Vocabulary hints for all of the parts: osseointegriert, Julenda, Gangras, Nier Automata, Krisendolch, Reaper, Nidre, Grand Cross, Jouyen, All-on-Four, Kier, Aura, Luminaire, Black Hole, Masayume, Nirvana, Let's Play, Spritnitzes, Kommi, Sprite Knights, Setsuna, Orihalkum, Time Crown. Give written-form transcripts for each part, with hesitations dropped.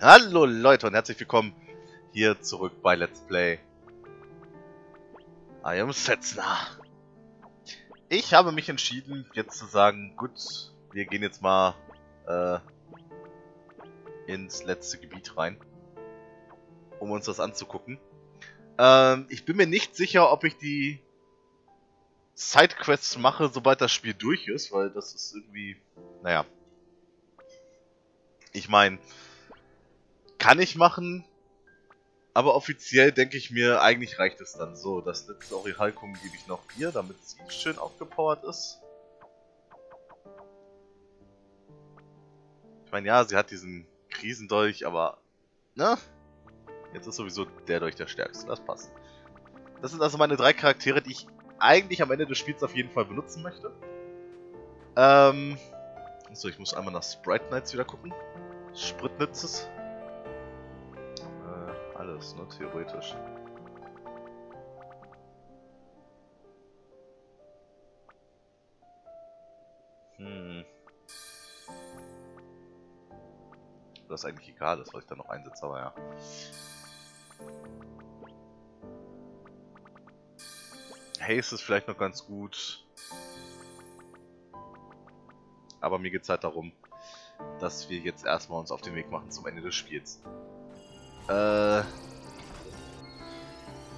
Hallo Leute und herzlich willkommen hier zurück bei Let's Play. I am Setsuna. Ich habe mich entschieden, jetzt zu sagen, gut, wir gehen jetzt mal ins letzte Gebiet rein, um uns das anzugucken. Ich bin mir nicht sicher, ob ich die Sidequests mache, sobald das Spiel durch ist, weil das ist irgendwie, naja. Ich meine, kann ich machen, aber offiziell denke ich mir, eigentlich reicht es dann so. Das letzte Orihalkum gebe ich noch hier, damit sie schön aufgepowert ist. Ich meine, ja, sie hat diesen Krisendolch, aber, ne? Jetzt ist sowieso der Dolch der stärkste, das passt. Das sind also meine drei Charaktere, die ich eigentlich am Ende des Spiels auf jeden Fall benutzen möchte. Achso, ich muss einmal nach Sprite Knights wieder gucken. Spritnitzes. Alles, ne? Theoretisch. Das ist eigentlich egal, das, was ich da noch einsetze, aber ja. Haze ist vielleicht noch ganz gut. Aber mir geht es halt darum, dass wir jetzt erstmal uns auf den Weg machen zum Ende des Spiels.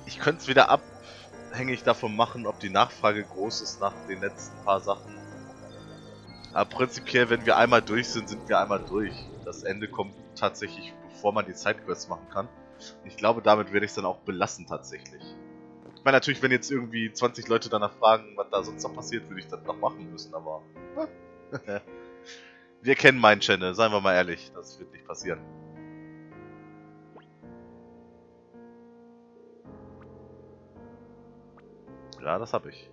Ich könnte es wieder abhängig davon machen, ob die Nachfrage groß ist nach den letzten paar Sachen. Aber prinzipiell, wenn wir einmal durch sind, sind wir einmal durch. Das Ende kommt tatsächlich, bevor man die Sidequests machen kann. Ich glaube, damit werde ich es dann auch belassen tatsächlich. Ich meine natürlich, wenn jetzt irgendwie 20 Leute danach fragen, was da sonst noch passiert, würde ich das noch machen müssen, aber... Wir kennen meinen Channel, seien wir mal ehrlich, das wird nicht passieren. Ja, das habe ich.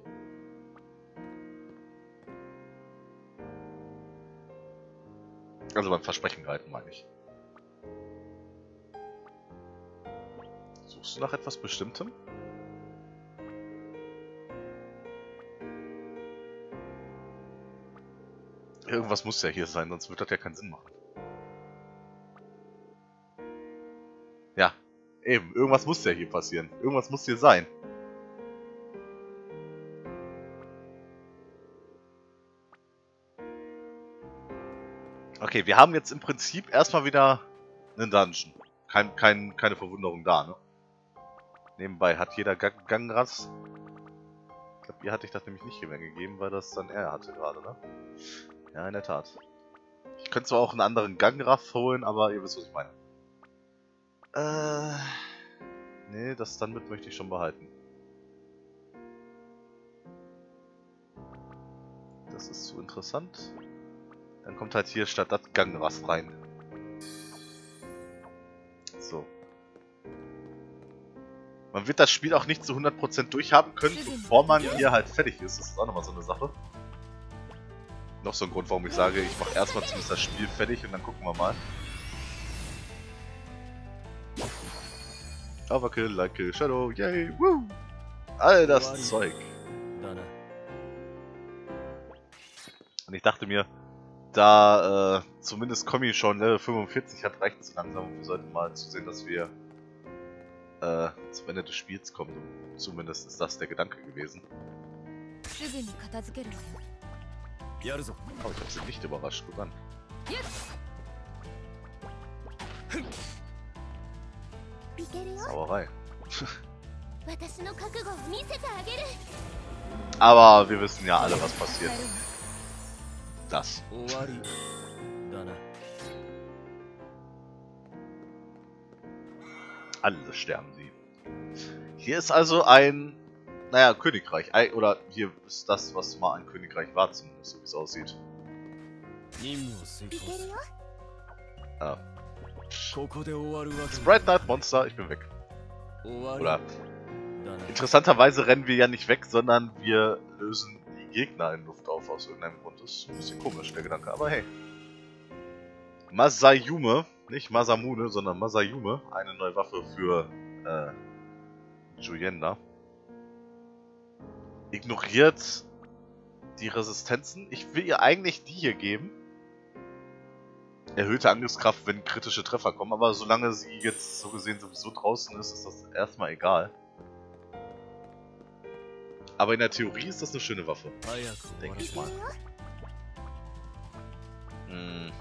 Also beim Versprechen gehalten, meine ich. Suchst du nach etwas Bestimmtem? Irgendwas muss ja hier sein, sonst wird das ja keinen Sinn machen. Ja, eben. Irgendwas muss ja hier passieren. Irgendwas muss hier sein. Okay, wir haben jetzt im Prinzip erstmal wieder einen Dungeon. Keine Verwunderung da, ne? Nebenbei hat jeder Gangras. Ich glaube, ihr hatte ich das nämlich nicht gegeben, weil das dann er hatte gerade, ne? Ja, in der Tat. Ich könnte zwar auch einen anderen Gangras holen, aber ihr wisst, was ich meine. Nee, das dann mit möchte ich schon behalten. Das ist zu interessant. Dann kommt halt hier statt das Gangras rein. So. Man wird das Spiel auch nicht zu 100% durchhaben können, bevor man hier halt fertig ist. Das ist auch nochmal so eine Sache. Noch so ein Grund, warum ich sage, ich mache erstmal zumindest das Spiel fertig und dann gucken wir mal. Aber kill, like kill, shadow, yay, woo! All das Zeug. Und ich dachte mir, da zumindest Kommi schon Level 45 hat, reicht es langsam und wir sollten mal zusehen, dass wir zum Ende des Spiels kommen. Zumindest ist das der Gedanke gewesen. Oh, ich hab sie nicht überrascht, guck an. Sauerei. Aber wir wissen ja alle, was passiert. Das. Alle sterben sie. Hier ist also ein... Naja, Königreich. Oder hier ist das, was mal ein Königreich war, zumindest so wie es aussieht. Ah. Sprite Night-Monster, ich bin weg. Oder. Interessanterweise rennen wir ja nicht weg, sondern wir lösen die Gegner in Luft auf aus irgendeinem Grund. Das ist ein bisschen komisch, der Gedanke, aber hey. Masayume, nicht Masamune, sondern Masayume. Eine neue Waffe für Julenda. Ignoriert die Resistenzen. Ich will ihr eigentlich die hier geben. erhöhte Angriffskraft, wenn kritische Treffer kommen, aber solange sie jetzt so gesehen sowieso draußen ist, ist das erstmal egal. Aber in der Theorie ist das eine schöne Waffe, denke ich mal. Hm.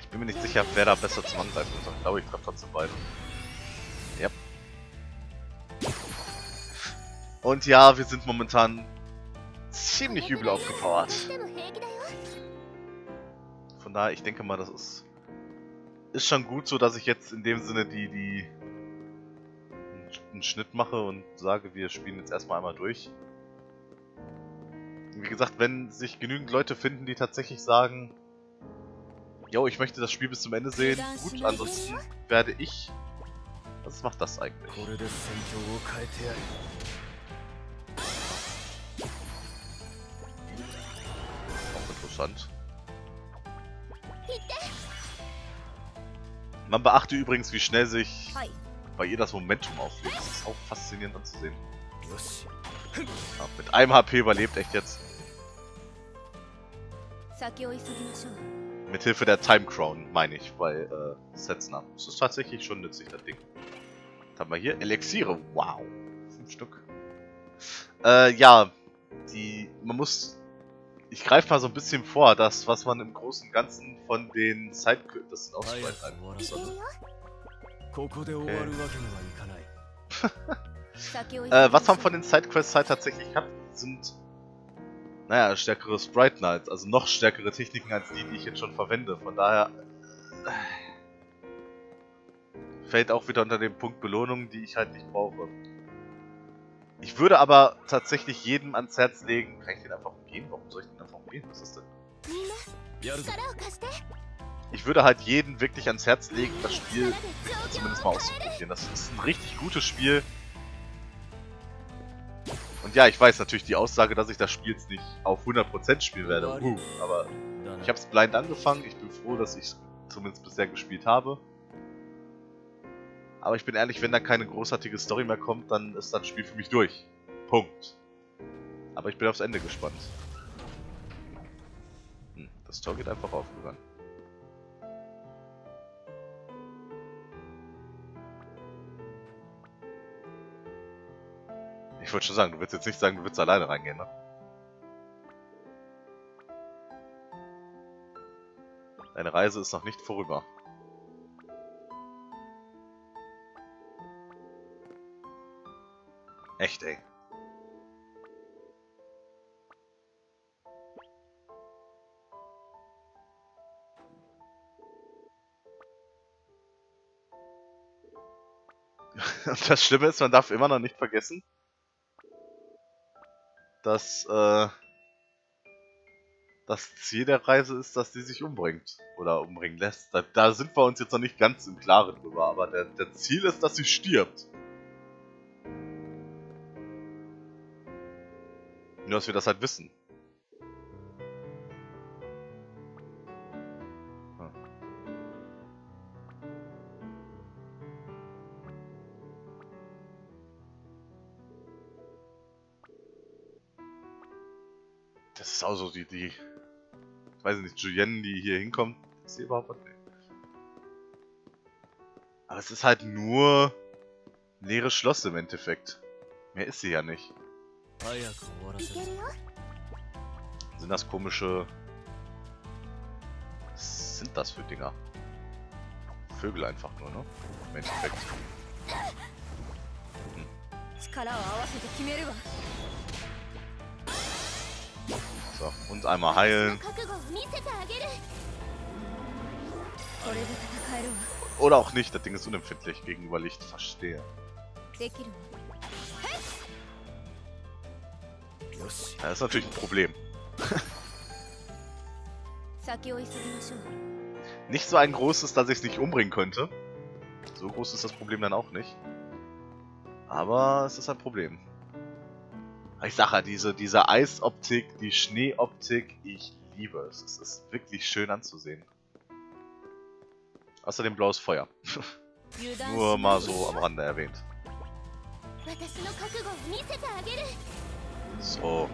Ich bin mir nicht sicher, wer da besser zum Mann sein muss. Ich glaube, ich treffe dazu beide. Yep. Und ja, wir sind momentan ziemlich übel aufgepowert. Von daher, ich denke mal, das ist schon gut so, dass ich jetzt in dem Sinne einen Schnitt mache und sage, wir spielen jetzt erstmal einmal durch. Wie gesagt, wenn sich genügend Leute finden, die tatsächlich sagen, yo, ich möchte das Spiel bis zum Ende sehen, gut, ansonsten werde ich... Was macht das eigentlich? Auch interessant. Man beachte übrigens, wie schnell sich bei ihr das Momentum auflegt. Das ist auch faszinierend anzusehen. Ja, mit einem HP überlebt echt jetzt. Mit Hilfe der Time Crown, meine ich, bei Setsuna. Das ist tatsächlich schon nützlich, das Ding. Was haben wir hier? Elixiere, wow. 5 Stück. Ja, man muss... Ich greife mal so ein bisschen vor, das, was man im Großen und Ganzen von den Sidequip... Das sind auch Sprite-Einwohner. Okay. Was man von den Sidequests halt tatsächlich hat, sind... Naja, stärkere Sprite Knights, also noch stärkere Techniken als die ich jetzt schon verwende. Von daher... Fällt auch wieder unter den Punkt Belohnung, die ich halt nicht brauche. Ich würde aber tatsächlich jedem ans Herz legen... Kann ich den einfach umgehen? Warum soll ich den einfach umgehen? Was ist denn? Ich würde halt jeden wirklich ans Herz legen, das Spiel zumindest mal auszuprobieren. Das ist ein richtig gutes Spiel. Und ja, ich weiß natürlich die Aussage, dass ich das Spiel jetzt nicht auf 100% spielen werde. Aber ich habe es blind angefangen. Ich bin froh, dass ich es zumindest bisher gespielt habe. Aber ich bin ehrlich, wenn da keine großartige Story mehr kommt, dann ist das Spiel für mich durch. Punkt. Aber ich bin aufs Ende gespannt. Hm, das Tor geht einfach aufgegangen. Ich wollte schon sagen, du willst jetzt nicht sagen, du willst alleine reingehen, ne? Deine Reise ist noch nicht vorüber. Echt, ey. Und das Schlimme ist, man darf immer noch nicht vergessen, dass das Ziel der Reise ist, dass sie sich umbringt oder umbringen lässt. Da sind wir uns jetzt noch nicht ganz im Klaren drüber, aber der Ziel ist, dass sie stirbt. Nur, dass wir das halt wissen. Hm. Das ist auch so die ich weiß nicht, Julenda, die hier hinkommt. Ist sie überhaupt was? Aber es ist halt nur leeres Schloss im Endeffekt. Mehr ist sie ja nicht. Sind das komische... Was sind das für Dinger? Vögel einfach nur, ne? Im Endeffekt. Hm. So, und einmal heilen. Oder auch nicht, das Ding ist unempfindlich gegenüber Licht, verstehe. Das ist natürlich ein Problem. Nicht so ein großes, dass ich es nicht umbringen könnte. So groß ist das Problem dann auch nicht. Aber es ist ein Problem. Ich sag ja, diese Eisoptik, die Schneeoptik, ich liebe es. Es ist wirklich schön anzusehen. Außerdem blaues Feuer. Nur mal so am Rande erwähnt. So.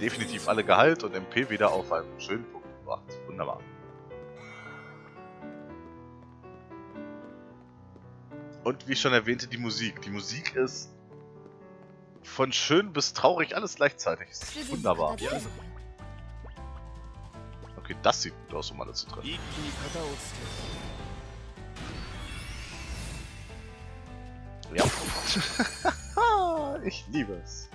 definitiv alle Gehalt und MP wieder auf einen schönen Punkt gebracht. Wunderbar. Und wie ich schon erwähnte, die Musik. Die Musik ist von schön bis traurig, alles gleichzeitig. Ist wunderbar. Okay, das sieht gut aus, um alle zu treffen. Ja. Ich liebe es.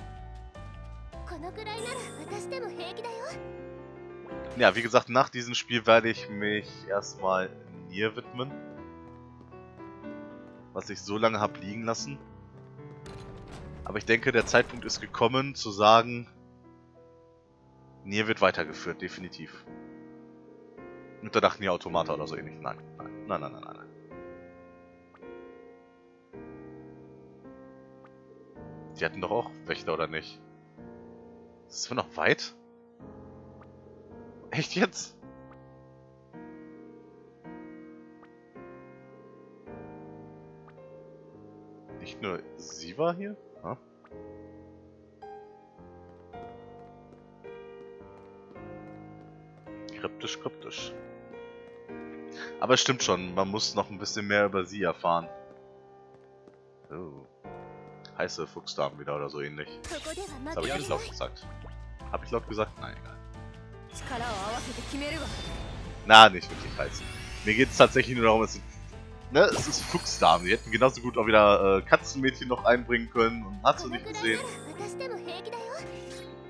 Ja, wie gesagt, nach diesem Spiel werde ich mich erstmal Nier widmen. Was ich so lange habe liegen lassen. Aber ich denke, der Zeitpunkt ist gekommen, zu sagen, Nier wird weitergeführt, definitiv. Und da dachte Nier Automata oder so ähnlich. Nein, nein, nein, nein, nein, nein. Die hatten doch auch Wächter, oder nicht? Ist das noch weit? Echt jetzt? Nicht nur sie war hier? Ja. Kryptisch, kryptisch. Aber es stimmt schon, man muss noch ein bisschen mehr über sie erfahren. Oh. Heiße Fuchsdarm wieder oder so ähnlich. Das habe ich nicht laut gesagt. Habe ich laut gesagt? Nein, egal. Na, nicht wirklich heiß. Mir geht es tatsächlich nur darum, es ist Fuchsdarm. Die hätten genauso gut auch wieder Katzenmädchen noch einbringen können. Und hast du nicht gesehen.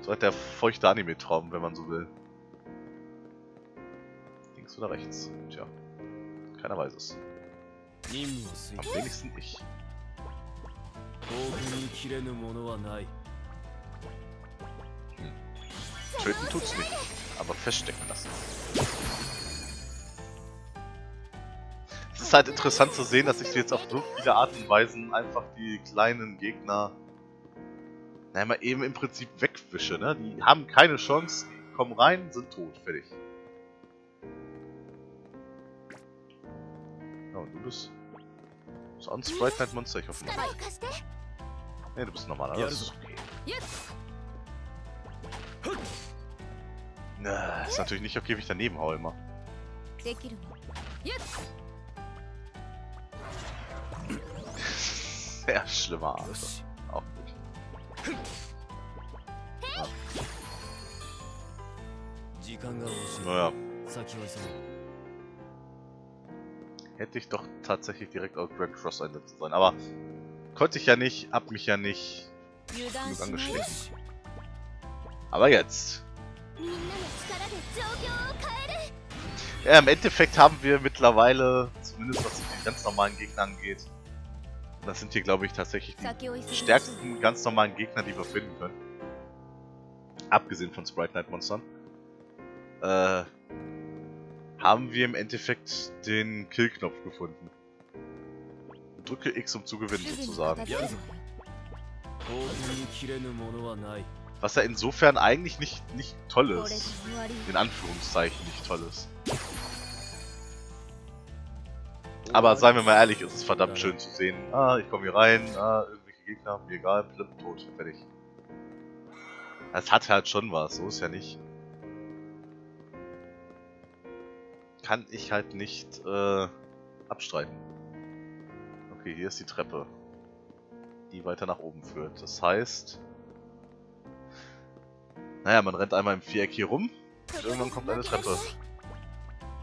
So hat der feuchte Anime-Traum, wenn man so will. Links oder rechts? Tja. Keiner weiß es. Am wenigsten ich. Töten tut's nicht, aber feststecken lassen. Es ist halt interessant zu sehen, dass ich jetzt auf so viele Art und Weisen einfach die kleinen Gegner mal eben im Prinzip wegwische, ne? Die haben keine Chance, die kommen rein, sind tot, fertig. Ja, und du bist... So ein Sprite-Night-Monster, ich hoffe nicht. Nee, du bist normal, das ist okay. Na, ist natürlich nicht okay, wie ich daneben hau immer. Sehr schlimmer Arsch. Auch gut. Ah. Naja. Hätte ich doch tatsächlich direkt auf Grand Cross einsetzen sollen, aber konnte ich ja nicht, hab mich ja nicht genug angeschlichen. Aber jetzt. Ja, im Endeffekt haben wir mittlerweile, zumindest was die ganz normalen Gegner angeht, das sind hier glaube ich tatsächlich die stärksten ganz normalen Gegner, die wir finden können. Abgesehen von Sprite Knight Monstern. Haben wir im Endeffekt den Kill-Knopf gefunden. Drücke X, um zu gewinnen, sozusagen. Was ja insofern eigentlich nicht toll ist. In Anführungszeichen nicht toll ist. Aber seien wir mal ehrlich, ist es verdammt schön zu sehen. Ah, ich komme hier rein, irgendwelche Gegner, mir egal, blipp, tot, fertig. Das hat halt schon was, so ist ja nicht. Kann ich halt nicht abstreiten. Okay, hier ist die Treppe, die weiter nach oben führt. Das heißt, naja, man rennt einmal im Viereck hier rum und irgendwann kommt eine Treppe.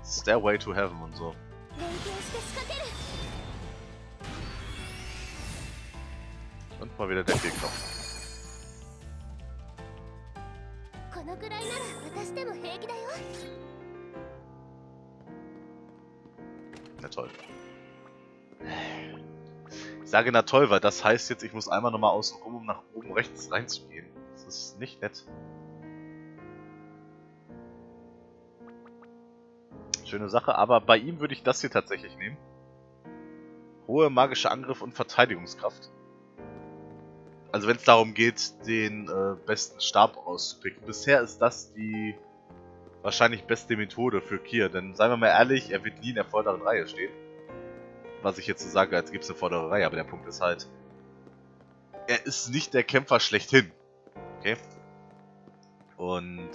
Stairway to Heaven und so. Und mal wieder der Kill-Knopf. Na toll. Ich sage na toll, weil das heißt jetzt, ich muss einmal nochmal außen rum, um nach oben rechts reinzugehen. Das ist nicht nett. Schöne Sache, aber bei ihm würde ich das hier tatsächlich nehmen. Hohe magische Angriff und Verteidigungskraft. Also wenn es darum geht, den besten Stab auszupicken. Bisher ist das die... wahrscheinlich beste Methode für Kier, denn seien wir mal ehrlich, er wird nie in der vorderen Reihe stehen. Was ich jetzt so sage, als gibt es eine vordere Reihe, aber der Punkt ist halt, er ist nicht der Kämpfer schlechthin. Okay? Und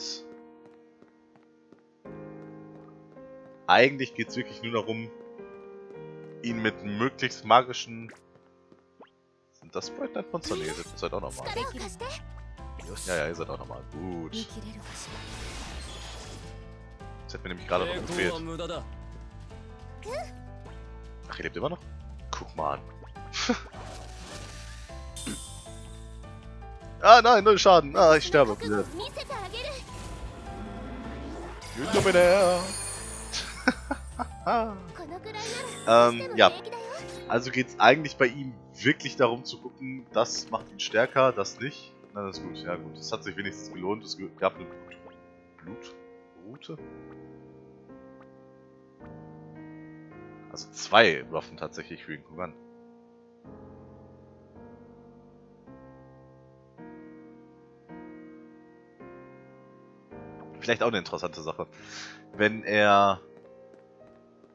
eigentlich geht es wirklich nur darum, ihn mit möglichst magischen... Sind das Sprite Knights? Nee, ihr seid auch normal. Ja, ja, ihr seid auch normal. Gut. Das hat mir nämlich gerade noch gefehlt. Ach, ihr lebt immer noch? Guck mal an. Ah nein, null Schaden. Ah, ich sterbe. Luminaire. Ja. Also geht's eigentlich bei ihm wirklich darum zu gucken, das macht ihn stärker, das nicht. Na, das ist gut, ja gut. Es hat sich wenigstens gelohnt. Es gab eine Blutroute. Also zwei Waffen tatsächlich für ihn. Guck an. Vielleicht auch eine interessante Sache. Wenn er...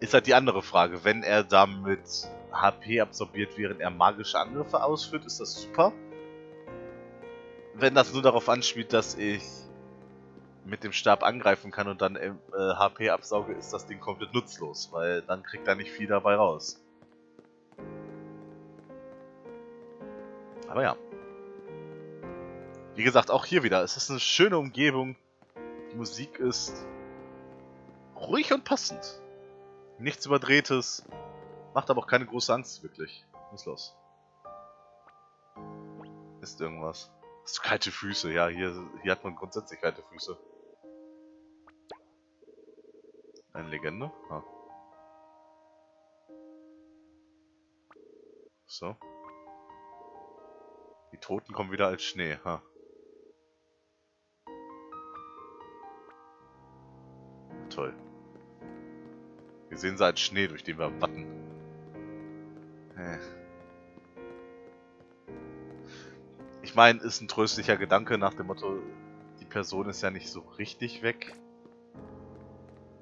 Ist halt die andere Frage. Wenn er damit HP absorbiert, während er magische Angriffe ausführt, ist das super. Wenn das nur darauf anspielt, dass ich mit dem Stab angreifen kann und dann HP absauge, ist das Ding komplett nutzlos, weil dann kriegt er nicht viel dabei raus. Aber ja. Wie gesagt, auch hier wieder. Es ist eine schöne Umgebung. Die Musik ist ruhig und passend. Nichts Überdrehtes. Macht aber auch keine große Angst, wirklich. Was ist los? Ist irgendwas. Hast du kalte Füße? Ja, hier hat man grundsätzlich kalte Füße. Eine Legende? Ah. So. Die Toten kommen wieder als Schnee. Ha. Na, toll. Wir sehen sie als Schnee, durch den wir watten. Ich meine, ist ein tröstlicher Gedanke nach dem Motto, die Person ist ja nicht so richtig weg.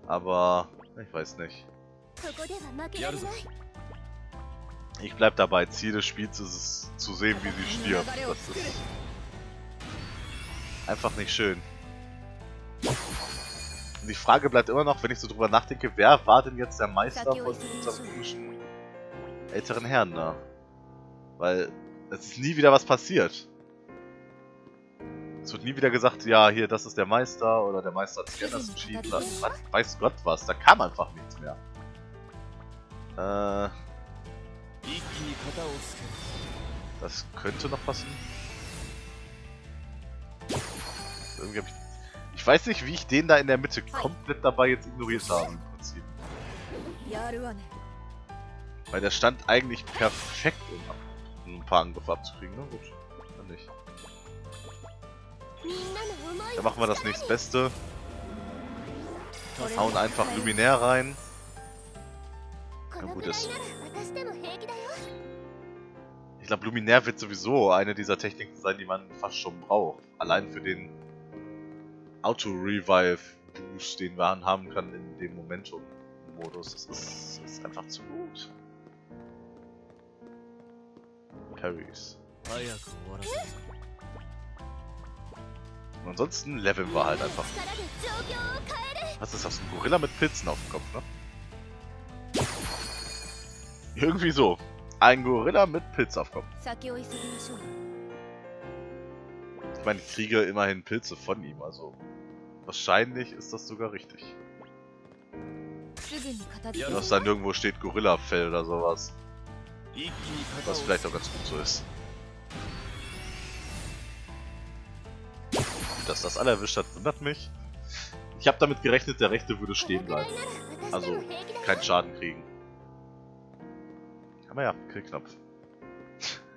Aber, ich weiß nicht. Ich bleib dabei, Ziel des Spiels ist es, zu sehen, wie sie stirbt. Das ist einfach nicht schön. Und die Frage bleibt immer noch, wenn ich so drüber nachdenke, wer war denn jetzt der Meister von unserem komischen älteren Herrn da? Weil, es ist nie wieder was passiert. Es wird nie wieder gesagt, ja, hier, das ist der Meister, oder der Meister hat sich anders entschieden, weiß Gott was, da kam einfach nichts mehr. Das könnte noch passen. Irgendwie habe ich weiß nicht, wie ich den da in der Mitte komplett dabei jetzt ignoriert habe, im Prinzip. Weil der stand eigentlich perfekt, um ein paar Angriffe abzukriegen, ne? Gut, dann nicht. Dann machen wir das nächstbeste. Hauen einfach Luminaire rein. Ja, gut ist. Ich glaube, Luminaire wird sowieso eine dieser Techniken sein, die man fast schon braucht. Allein für den Auto-Revive-Boost, den man haben kann in dem Momentum-Modus. Das ist einfach zu gut. Parries. Und ansonsten leveln wir halt einfach. Was ist das? Ein Gorilla mit Pilzen auf dem Kopf, ne? Irgendwie so. Ein Gorilla mit Pilz auf dem Kopf. Ich meine, ich kriege immerhin Pilze von ihm, also wahrscheinlich ist das sogar richtig. Dass dann irgendwo steht Gorilla-Fell oder sowas. Was vielleicht auch ganz gut so ist. Dass das alle erwischt hat, wundert mich. Ich habe damit gerechnet, der Rechte würde stehen bleiben. Also keinen Schaden kriegen. Aber ja, Killknopf.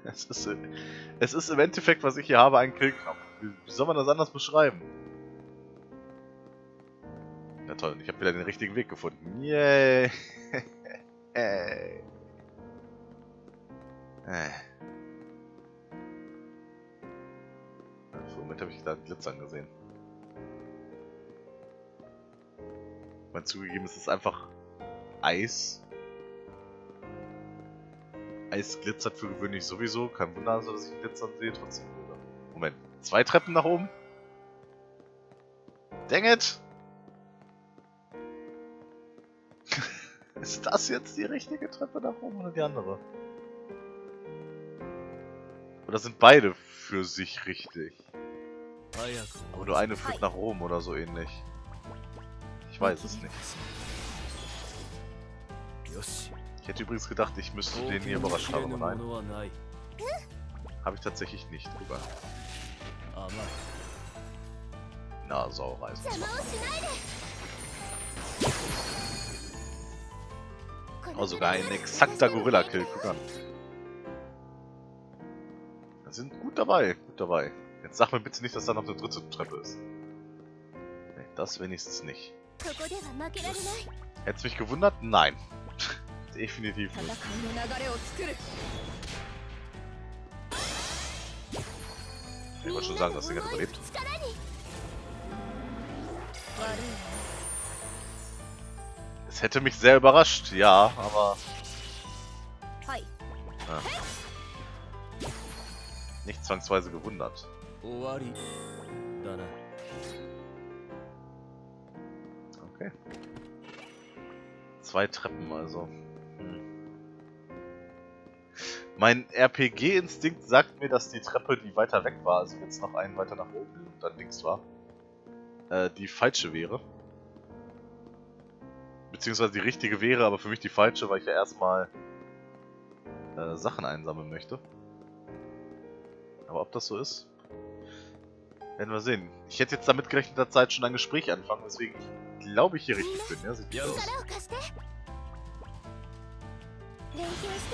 Es ist im Endeffekt, was ich hier habe, ein Killknopf. Wie soll man das anders beschreiben? Na toll, ich habe wieder den richtigen Weg gefunden. Yay! Also, Moment habe ich da Glitzern gesehen. Mal zugegeben, es ist einfach Eis. Eis glitzert für gewöhnlich sowieso. Kein Wunder, dass ich Glitzern sehe. Trotzdem. Moment. 2 Treppen nach oben? Dang it! Ist das jetzt die richtige Treppe nach oben oder die andere? Oder sind beide für sich richtig? Aber nur eine führt nach oben oder so ähnlich. Ich weiß es nicht. Ich hätte übrigens gedacht, ich müsste den hier überrascht haben rein. Habe ich tatsächlich nicht drüber. Na, Saureisen. Oh, sogar ein exakter Gorilla-Kill. Guck an. Wir sind gut dabei, gut dabei. Jetzt sag mir bitte nicht, dass da noch eine dritte Treppe ist. Nee, das wenigstens nicht. Hättest mich gewundert? Nein. Definitiv nicht. Ich wollte schon sagen, dass der gerade überlebt. Es hätte mich sehr überrascht, ja, aber... Ja. Nicht zwangsweise gewundert. Okay. 2 Treppen also. Mein RPG-Instinkt sagt mir, dass die Treppe, die weiter weg war, also jetzt noch einen weiter nach oben und dann links war, die falsche wäre. Beziehungsweise die richtige wäre, aber für mich die falsche, weil ich ja erstmal Sachen einsammeln möchte. Aber ob das so ist, werden wir sehen. Ich hätte jetzt damit gerechnet, dass Zeit schon ein Gespräch anfangen, deswegen glaube ich hier richtig bin. Ja, sieht gut aus.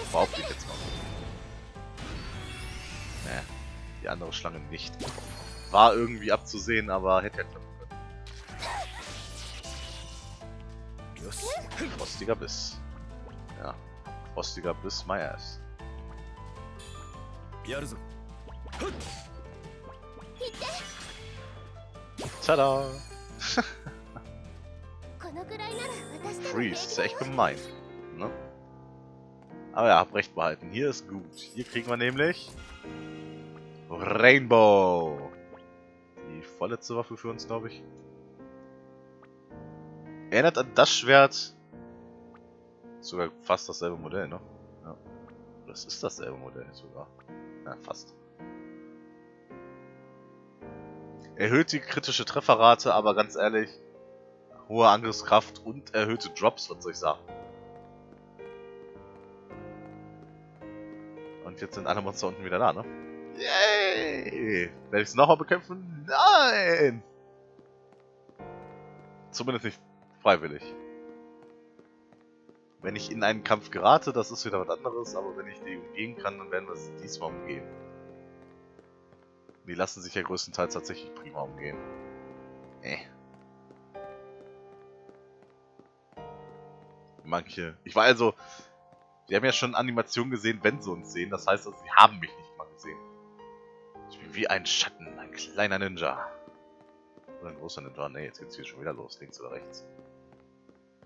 Überhaupt nicht jetzt mal. Naja, die andere Schlange nicht getroffen. War irgendwie abzusehen, aber hätte können. Frostiger Biss. Ja, frostiger Biss, Meyers. Tada! Freeze, ist ja echt gemein, ne? Aber ja, hab recht behalten. Hier ist gut. Hier kriegen wir nämlich Rainbow. Die vorletzte Waffe für uns, glaube ich. Erinnert an das Schwert. Sogar fast dasselbe Modell, ne? Ja. Das ist dasselbe Modell sogar. Na, fast. Erhöht die kritische Trefferrate, aber ganz ehrlich, hohe Angriffskraft und erhöhte Drops, was soll ich sagen. Und jetzt sind alle Monster unten wieder da, ne? Yay! Werde ich es nochmal bekämpfen? Nein! Zumindest nicht freiwillig. Wenn ich in einen Kampf gerate, das ist wieder was anderes, aber wenn ich die umgehen kann, dann werden wir es diesmal umgehen. Die lassen sich ja größtenteils tatsächlich prima umgehen. Manche. Ich war also... Die haben ja schon Animationen gesehen, wenn sie uns sehen. Das heißt, also, sie haben mich nicht mal gesehen. Ich bin wie ein Schatten, ein kleiner Ninja. Oder ein großer Ninja. Ne, jetzt geht's hier schon wieder los. Links oder rechts.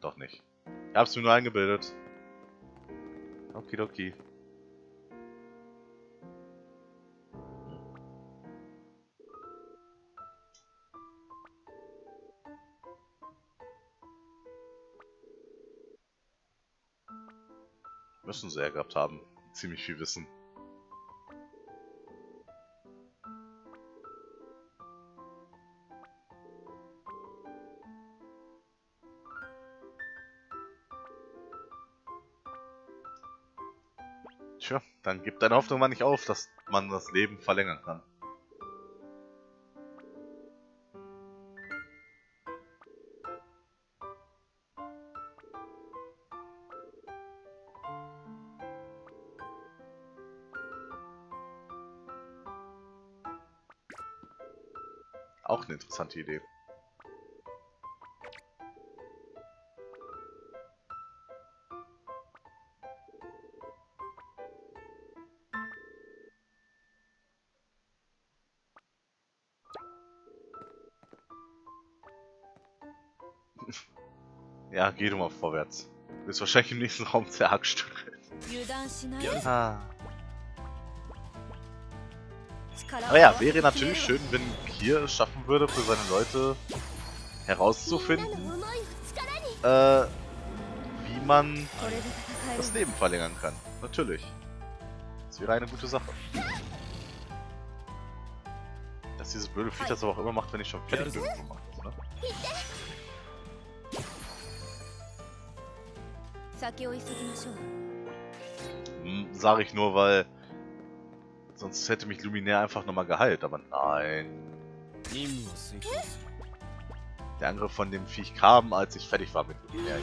Doch nicht. Ich hab's mir nur eingebildet. Okidoki. Müssen sie ja gehabt haben. Ziemlich viel Wissen. Tja, dann gibt deine Hoffnung mal nicht auf, dass man das Leben verlängern kann. Auch eine interessante Idee. Ja, geh du mal vorwärts. Du wirst wahrscheinlich im nächsten Raum zerhackstückelt. Ja. Aber ja, wäre natürlich schön, wenn Kier es schaffen würde, für seine Leute herauszufinden, wie man das Leben verlängern kann. Natürlich. Das wäre eine gute Sache. Dass dieses blöde Viech das aber auch immer macht, wenn ich schon fertig bin. Sage ich nur, weil sonst hätte mich Luminaire einfach nochmal geheilt, aber nein. Der Angriff von dem Viech kam, als ich fertig war mit Luminaire.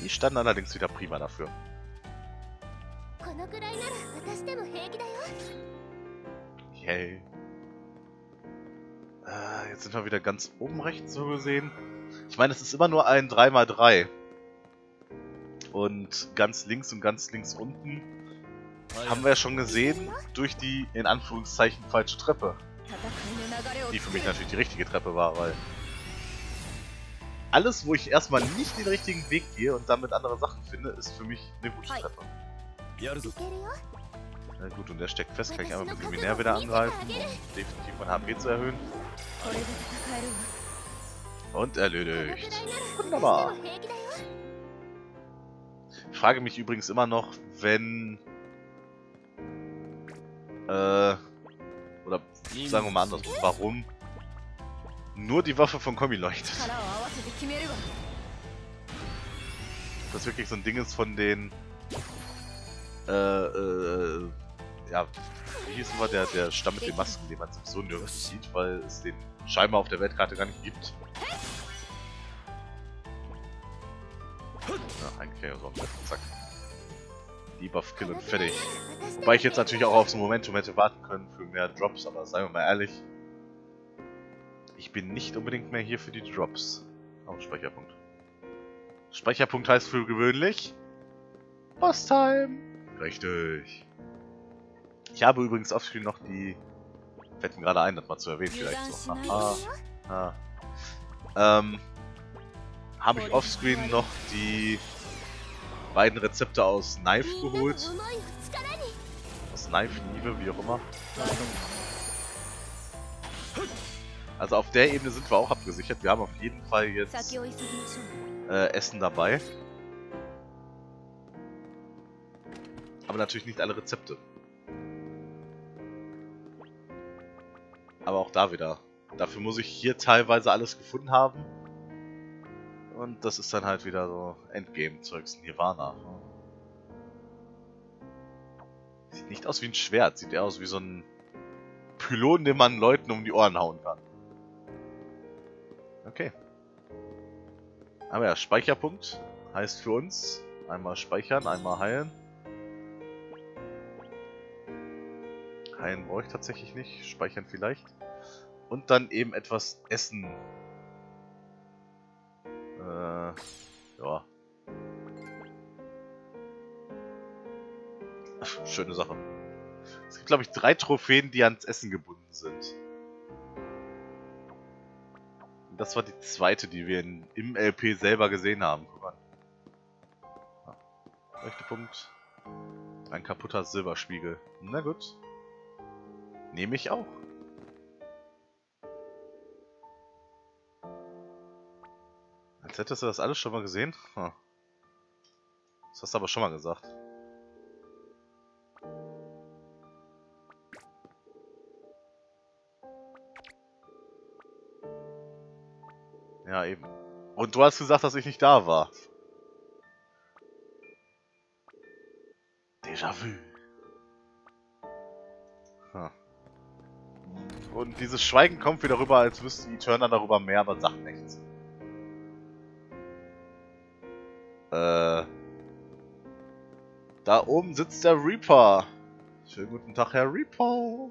Die standen allerdings wieder prima dafür. Yay. Jetzt sind wir wieder ganz oben rechts so gesehen. Ich meine, es ist immer nur ein 3×3. Und ganz links unten haben wir ja schon gesehen durch die in Anführungszeichen falsche Treppe. Die für mich natürlich die richtige Treppe war, weil alles, wo ich erstmal nicht den richtigen Weg gehe und damit andere Sachen finde, ist für mich eine gute Treppe. Na gut, und der steckt fest, kann ich einmal mit Luminaire wieder angreifen, um definitiv mein HP zu erhöhen. Und erledigt. Wunderbar. Ich frage mich übrigens immer noch, wenn... Oder sagen wir mal anders, warum nur die Waffe von Kommi leuchtet. Ob das wirklich so ein Ding ist von den... ja, wie hieß immer der Stamm mit den Masken, den man sowieso nirgends sieht, weil es den scheinbar auf der Weltkarte gar nicht gibt. Ja, ein Chaos, zack. Debuff, Kill und fertig. Wobei ich jetzt natürlich auch auf so ein Momentum hätte warten können für mehr Drops, aber seien wir mal ehrlich. Ich bin nicht unbedingt mehr hier für die Drops. Auch ein Speicherpunkt. Speicherpunkt heißt für gewöhnlich... Boss-Time! Richtig. Ich habe übrigens offscreen noch die... Fällt mir gerade ein, das mal zu erwähnen vielleicht so. Habe ich offscreen noch die beiden Rezepte aus Knife geholt. Aus Knife, Nive, wie auch immer. Also auf der Ebene sind wir auch abgesichert. Wir haben auf jeden Fall jetzt Essen dabei. Aber natürlich nicht alle Rezepte. Aber auch da wieder. Dafür muss ich hier teilweise alles gefunden haben. Und das ist dann halt wieder so Endgame-Zeugs, Nirvana. Sieht nicht aus wie ein Schwert, sieht eher aus wie so ein Pylon, den man Leuten um die Ohren hauen kann. Okay. Aber ja, Speicherpunkt heißt für uns, einmal speichern, einmal heilen. Heilen brauche ich tatsächlich nicht, speichern vielleicht. Und dann eben etwas essen. Ja. Schöne Sache. Es gibt, glaube ich, 3 Trophäen, die ans Essen gebunden sind. Und das war die zweite, die wir im LP selber gesehen haben. Guck mal. Ja. Rechter Punkt. Ein kaputter Silberspiegel. Na gut. Nehme ich auch. Als hättest du das alles schon mal gesehen? Hm. Das hast du aber schon mal gesagt. Ja, eben. Und du hast gesagt, dass ich nicht da war. Déjà-vu. Hm. Und dieses Schweigen kommt wieder rüber, als wüssten die Turner darüber mehr, aber sagt nichts. Da oben sitzt der Reaper. Schönen guten Tag, Herr Reaper.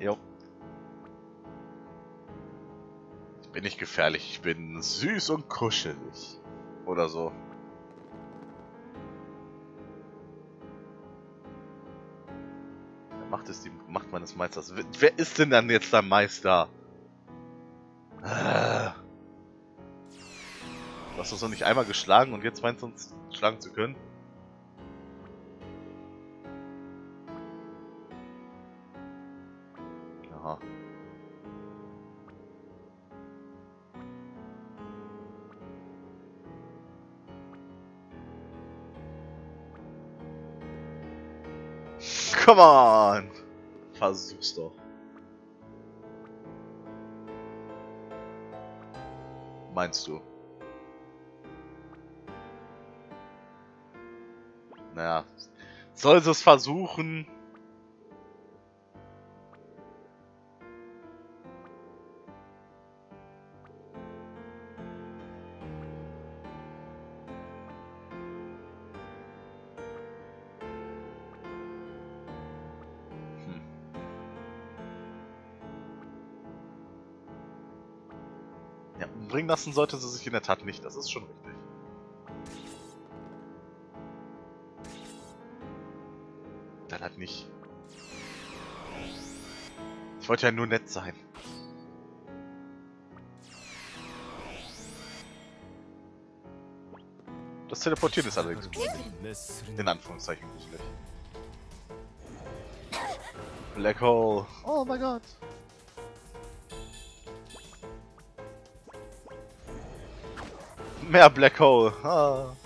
Jo. Ich bin nicht gefährlich, ich bin süß und kuschelig. Oder so. Macht es die Macht meines Meisters. Wer ist denn dann jetzt dein Meister? Du hast uns noch nicht einmal geschlagen und jetzt meinst du uns schlagen zu können? Aha. Come on! Versuch's doch. Meinst du? Naja, soll sie es versuchen? Ja, umbringen lassen sollte sie sich in der Tat nicht, das ist schon richtig. Dann halt nicht. Ich wollte ja nur nett sein. Das Teleportieren ist allerdings möglich. In Anführungszeichen möglich. Black Hole. Oh mein Gott. Mehr Black Hole. Ah.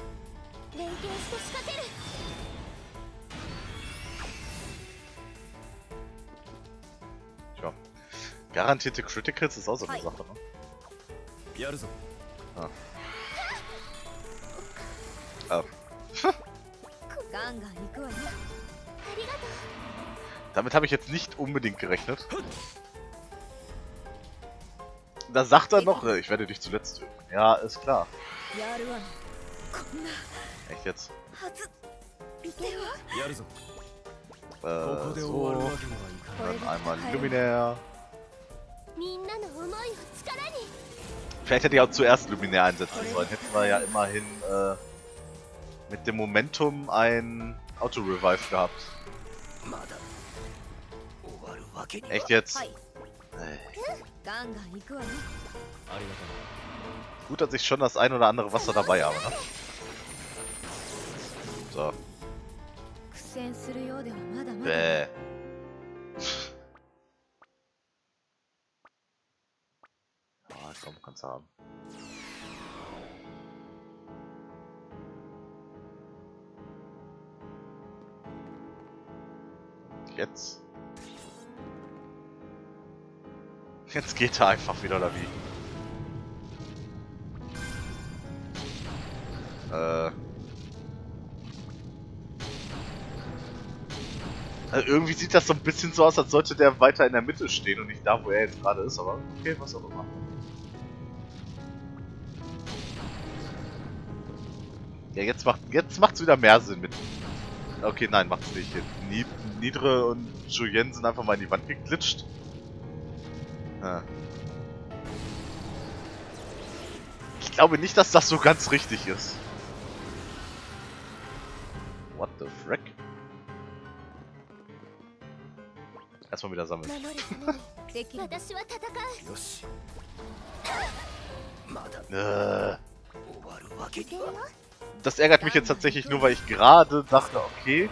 Tja. Garantierte Criticals ist auch so eine Sache, ne? Ah. Ah. Damit habe ich jetzt nicht unbedingt gerechnet. Da sagt er noch, ich werde dich zuletzt töten. Ja, ist klar. Echt jetzt? So. Dann einmal Luminaire. Vielleicht hätte ich auch zuerst Luminaire einsetzen sollen. Hätten wir ja immerhin mit dem Momentum ein Auto-Revive gehabt. Echt jetzt? Gut, dass ich schon das ein oder andere Wasser dabei habe. Ne? So. Bäh. Ah, komm, kannst du haben. Und jetzt? Jetzt geht er einfach wieder, oder wie? Also irgendwie sieht das so ein bisschen so aus, als sollte der weiter in der Mitte stehen und nicht da, wo er jetzt gerade ist, aber okay, was auch immer. Ja, jetzt macht's wieder mehr Sinn mit. Okay, nein, macht's nicht. Nidre und Jouyen sind einfach mal in die Wand geglitscht. Ah. Ich glaube nicht, dass das so ganz richtig ist. What the frick? Erstmal wieder sammeln. Das ärgert mich jetzt tatsächlich nur, weil ich gerade dachte, okay,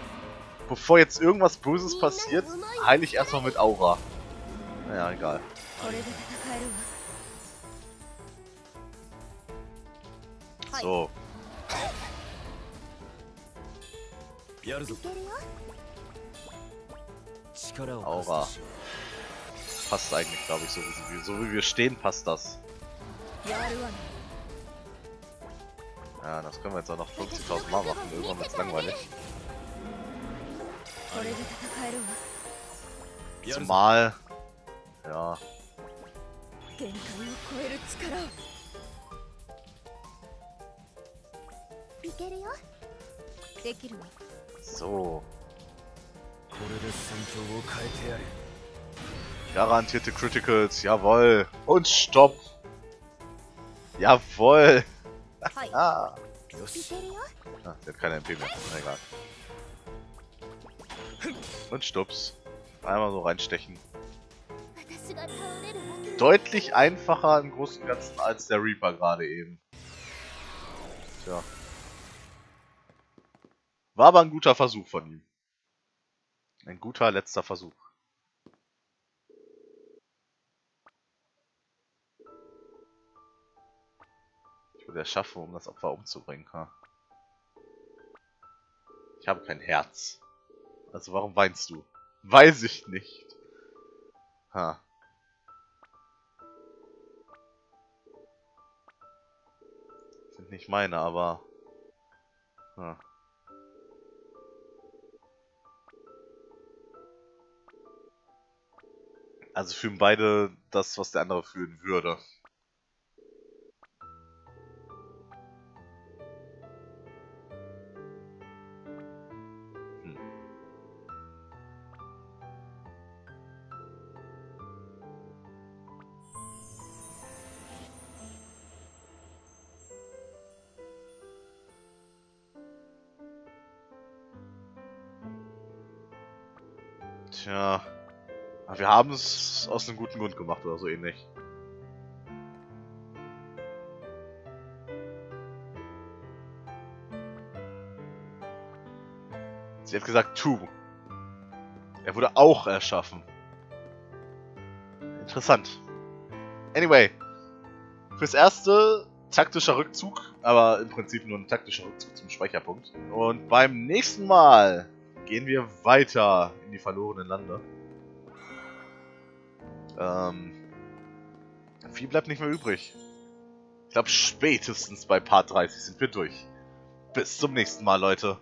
bevor jetzt irgendwas Böses passiert, heile ich erstmal mit Aura. Naja, egal. So. Aura. Passt eigentlich, glaube ich, so wie wir stehen, passt das. Ja, das können wir jetzt auch noch 50.000 Mal machen. Irgendwann wird's langweilig. Zumal. Ja. So. Garantierte Criticals, jawohl. Und stopp. Jawohl. Ah, der hat keine MP mehr. Egal. Und stopps. Einmal so reinstechen. Deutlich einfacher im Großen und Ganzen als der Reaper gerade eben. Tja. War aber ein guter Versuch von ihm. Ein guter letzter Versuch. der Schaffe, um das Opfer umzubringen. Ha? Ich habe kein Herz. Also warum weinst du? Weiß ich nicht. Ha. Sind nicht meine, aber... Ha. Also fühlen beide das, was der andere fühlen würde. Tja, wir haben es aus einem guten Grund gemacht oder so ähnlich. Sie hat gesagt, tu. Er wurde auch erschaffen. Interessant. Anyway, fürs Erste taktischer Rückzug, aber im Prinzip nur ein taktischer Rückzug zum Speicherpunkt. Und beim nächsten Mal gehen wir weiter in die verlorenen Lande. Viel bleibt nicht mehr übrig. Ich glaube, spätestens bei Part 30 sind wir durch. Bis zum nächsten Mal, Leute.